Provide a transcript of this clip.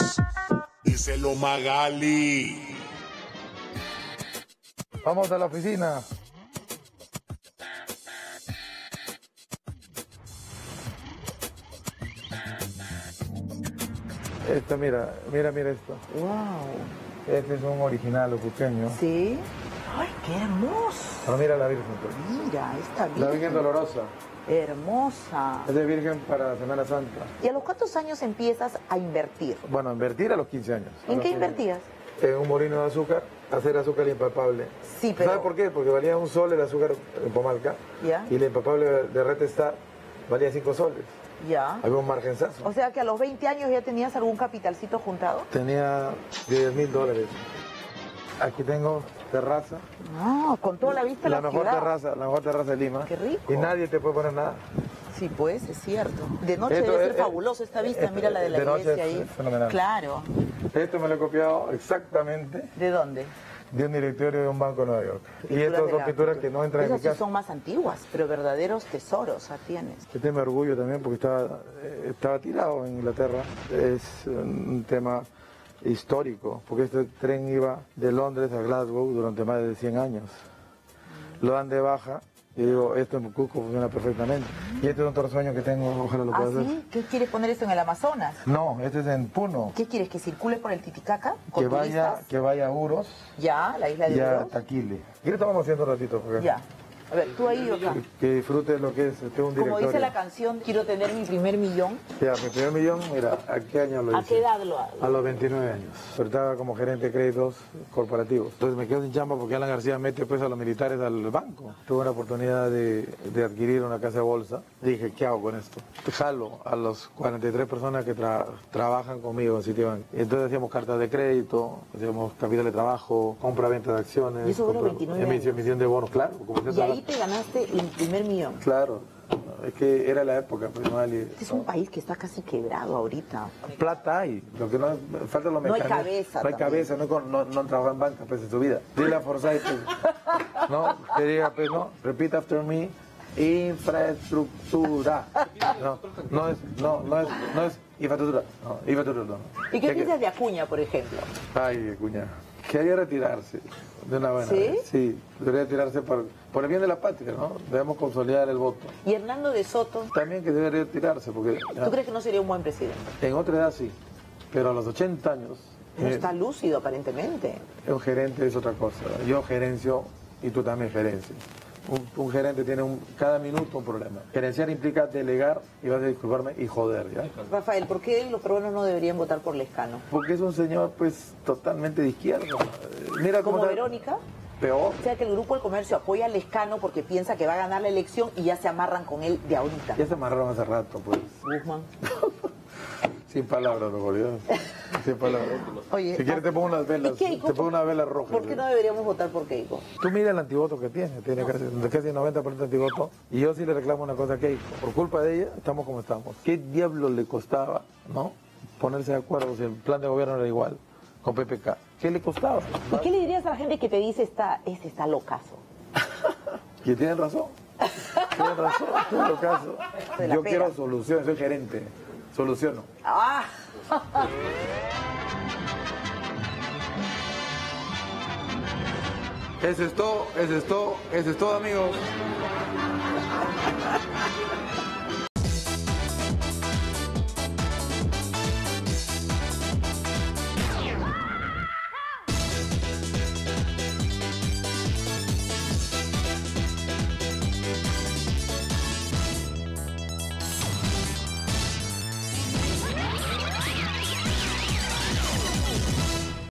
Uros. Díselo, Magali. Vamos a la oficina. Esto, mira esto. Wow. Este es un original ocuqueño. Sí. Ay, qué hermoso. Pero mira la Virgen. Mira, esta Virgen. La Virgen Dolorosa. Hermosa. Es de Virgen para Semana Santa. ¿Y a los cuántos años empiezas a invertir? Bueno, invertir a los 15 años. ¿En qué invertías? En un molino de azúcar, hacer azúcar impalpable. Sí, pero... ¿Sabes por qué? Porque valía un sol el azúcar en Pomalca. Ya. Y el impalpable de Retestar valía 5 soles. Ya. Había un margenzazo. O sea que a los 20 años ya tenías algún capitalcito juntado. Tenía $10.000. Aquí tengo terraza. No, con toda la vista la mejor ciudad. La mejor terraza de Lima. Qué rico. Y nadie te puede poner nada. Sí, pues, es cierto. De noche debe ser fabuloso esta vista. Mira la de la iglesia noche ahí. Es fenomenal. Claro. Esto me lo he copiado exactamente. ¿De dónde? De un directorio de un banco de Nueva York. Y estas son pinturas que no entran en mi casa. Esas son más antiguas, pero verdaderos tesoros tienes. Este me orgullo también porque estaba tirado en Inglaterra. Es un tema histórico, porque este tren iba de Londres a Glasgow durante más de 100 años. Lo dan de baja. Yo digo, esto en Cusco funciona perfectamente. Y este es otro sueño que tengo, ojalá lo pueda hacer. ¿Ah, sí? ¿Qué quieres poner esto en el Amazonas? No, este es en Puno. ¿Qué quieres? ¿Que circule por el Titicaca? Que vaya a Uros. Ya, la isla de Uros. Ya, Taquile. ¿Qué estamos haciendo un ratito? Porque... Ya. A ver, tú ahí o acá. Que disfrutes lo que es, este un directorio. Como dice la canción, quiero tener mi primer millón. Ya, mi primer millón, mira, ¿a qué año lo hice? ¿A qué edad lo hago? A los 29 años. Pero estaba como gerente de créditos corporativos. Entonces me quedo sin chamba porque Alan García mete pues a los militares al banco. Tuve una oportunidad de adquirir una casa de bolsa. Dije, ¿qué hago con esto? Jalo a los 43 personas que trabajan conmigo en Citibank. Entonces hacíamos cartas de crédito, hacíamos capital de trabajo, compra-venta de acciones. ¿Y eso duró 29 años? Emisión de bonos, claro. Ahí te ganaste el primer millón. Claro, es que era la época. Pues, no, este es un país que está casi quebrado ahorita. Plata hay, lo que no falta los mecanismos. No hay cabeza. No hay cabeza, no han trabajado en banca pues, en su vida. Dile a Forsyth, pues, no, te diga, pues no, repeat after me, infraestructura. No es infraestructura. No, infraestructura no. ¿Y qué piensas de Acuña, por ejemplo? Ay, Acuña. Quería retirarse de una buena. ¿Sí? Sí, debería retirarse por el bien de la patria, ¿no? Debemos consolidar el voto. ¿Y Hernando de Soto? También que debería retirarse porque... ¿Tú crees que no sería un buen presidente? En otra edad sí, pero a los 80 años... No está lúcido aparentemente. Un gerente es otra cosa. Yo gerencio y tú también gerencias. Un gerente tiene cada minuto un problema. Gerenciar implica delegar, y vas a disculparme, y joder, ¿ya? Rafael, ¿por qué los peruanos no deberían votar por Lescano? Porque es un señor, pues, totalmente de izquierda. Mira cómo... ¿Como Verónica? Peor. O sea, que el Grupo del Comercio apoya a Lescano porque piensa que va a ganar la elección y ya se amarran con él de ahorita. Ya se amarraron hace rato, pues. Guzmán. Sin palabras, no olvides. Sin palabras. Oye, si quieres te pongo unas velas. Keiko, te pongo una vela roja. ¿Por qué no deberíamos votar por Keiko? Tú mira el antivoto que tiene. Tiene casi 90% de antivoto. Y yo sí le reclamo una cosa a Keiko. Por culpa de ella, estamos como estamos. ¿Qué diablo le costaba, no? Ponerse de acuerdo si el plan de gobierno era igual con PPK. ¿Qué le costaba? ¿Y qué le dirías a la gente que te dice está locazo? Que tienen razón. Tienen razón. Está locazo. Yo quiero soluciones. Soy gerente. Soluciono. ¡Ah! Eso es todo, amigos.